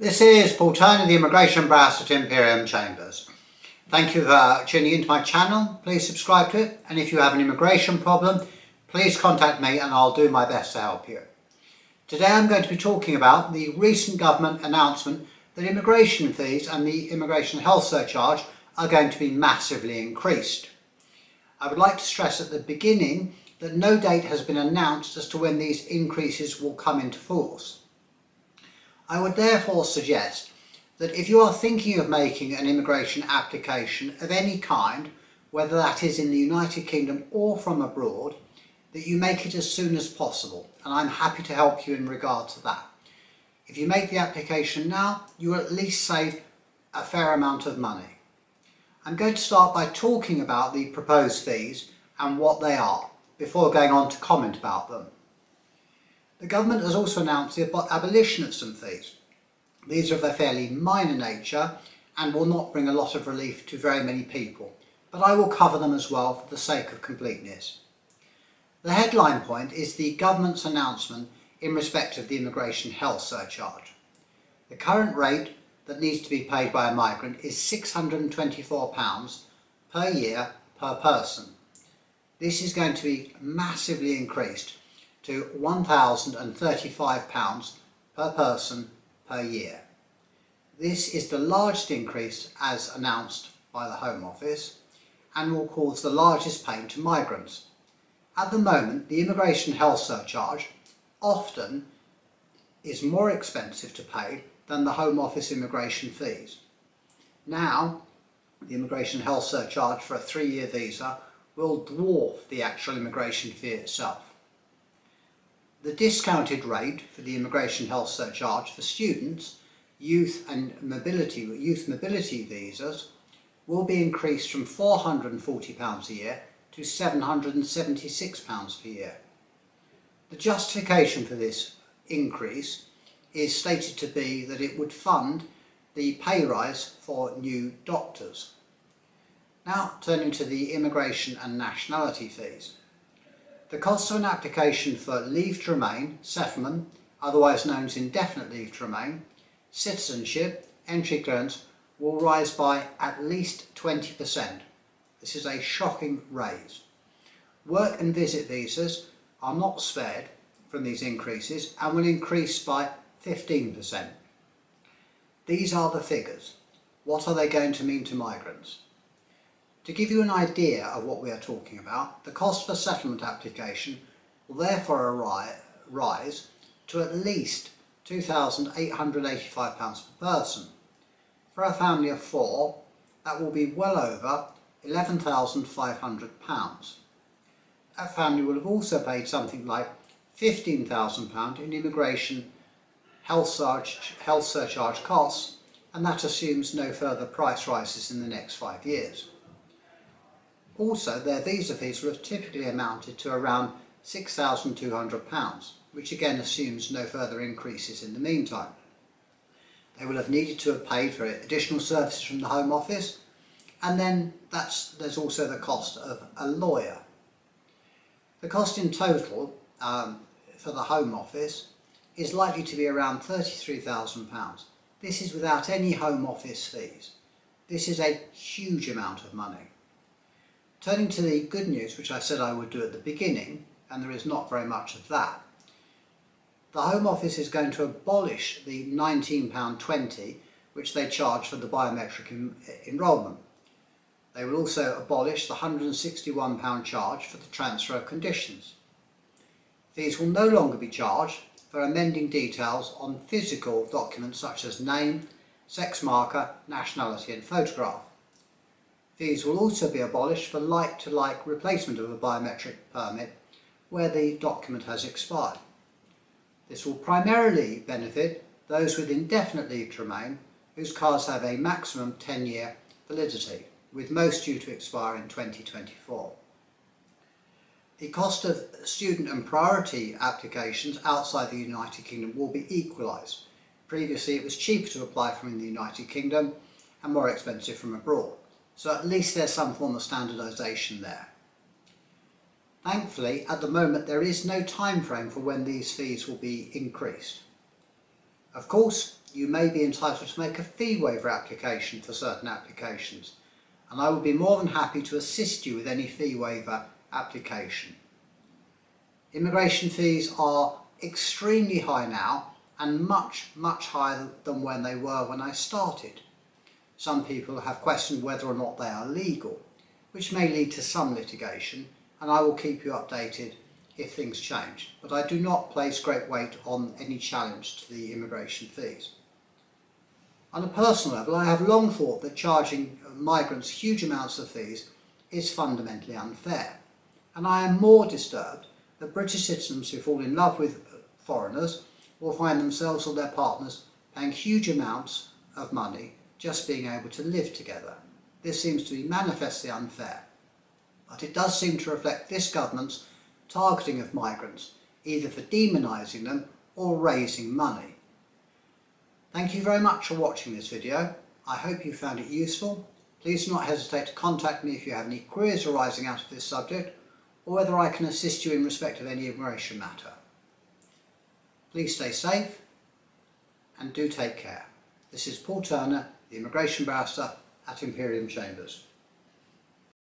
This is Paul Turner, the Immigration Brass at Imperium Chambers. Thank you for tuning into my channel. Please subscribe to it, and if you have an immigration problem, please contact me and I'll do my best to help you. Today I'm going to be talking about the recent government announcement that immigration fees and the immigration health surcharge are going to be massively increased. I would like to stress at the beginning that no date has been announced as to when these increases will come into force. I would therefore suggest that if you are thinking of making an immigration application of any kind, whether that is in the United Kingdom or from abroad, that you make it as soon as possible, and I'm happy to help you in regard to that. If you make the application now, you will at least save a fair amount of money. I'm going to start by talking about the proposed fees and what they are, before going on to comment about them. The government has also announced the abolition of some fees. These are of a fairly minor nature and will not bring a lot of relief to very many people, but I will cover them as well for the sake of completeness. The headline point is the government's announcement in respect of the immigration health surcharge. The current rate that needs to be paid by a migrant is £624 per year per person. This is going to be massively increased to £1,035 per person per year. This is the largest increase as announced by the Home Office and will cause the largest pain to migrants. At the moment, the immigration health surcharge often is more expensive to pay than the Home Office immigration fees. Now, the immigration health surcharge for a 3-year visa will dwarf the actual immigration fee itself. The discounted rate for the immigration health surcharge for students, youth mobility visas will be increased from £440 a year to £776 per year. The justification for this increase is stated to be that it would fund the pay rise for new doctors. Now turning to the immigration and nationality fees. The cost of an application for leave to remain, settlement, otherwise known as indefinite leave to remain, citizenship, entry clearance, will rise by at least 20%. This is a shocking raise. Work and visit visas are not spared from these increases and will increase by 15%. These are the figures. What are they going to mean to migrants? To give you an idea of what we are talking about, the cost for settlement application will therefore rise to at least £2,885 per person. For a family of 4, that will be well over £11,500. That family will have also paid something like £15,000 in immigration health surcharge costs, and that assumes no further price rises in the next 5 years. Also, their visa fees will have typically amounted to around £6,200, which again assumes no further increases in the meantime. They will have needed to have paid for additional services from the Home Office, and then there's also the cost of a lawyer. The cost in total for the Home Office is likely to be around £33,000. This is without any Home Office fees. This is a huge amount of money. Turning to the good news, which I said I would do at the beginning, and there is not very much of that. The Home Office is going to abolish the £19.20 which they charge for the biometric enrolment. They will also abolish the £161 charge for the transfer of conditions. These will no longer be charged for amending details on physical documents such as name, sex marker, nationality and photograph. These will also be abolished for like-to-like replacement of a biometric permit where the document has expired. This will primarily benefit those with indefinite leave to remain whose cards have a maximum 10-year validity, with most due to expire in 2024. The cost of student and priority applications outside the United Kingdom will be equalised. Previously it was cheaper to apply from in the United Kingdom and more expensive from abroad. So at least there's some form of standardisation there. Thankfully, at the moment there is no time frame for when these fees will be increased. Of course, you may be entitled to make a fee waiver application for certain applications, and I would be more than happy to assist you with any fee waiver application. Immigration fees are extremely high now, and much higher than when they were when I started. Some people have questioned whether or not they are legal, which may lead to some litigation, and I will keep you updated if things change, but I do not place great weight on any challenge to the immigration fees. On a personal level, I have long thought that charging migrants huge amounts of fees is fundamentally unfair, and I am more disturbed that British citizens who fall in love with foreigners will find themselves or their partners paying huge amounts of money just being able to live together. This seems to be manifestly unfair, but it does seem to reflect this government's targeting of migrants, either for demonising them or raising money. Thank you very much for watching this video. I hope you found it useful. Please do not hesitate to contact me if you have any queries arising out of this subject, or whether I can assist you in respect of any immigration matter. Please stay safe and do take care. This is Paul Turner, the Immigration Barrister at Imperium Chambers.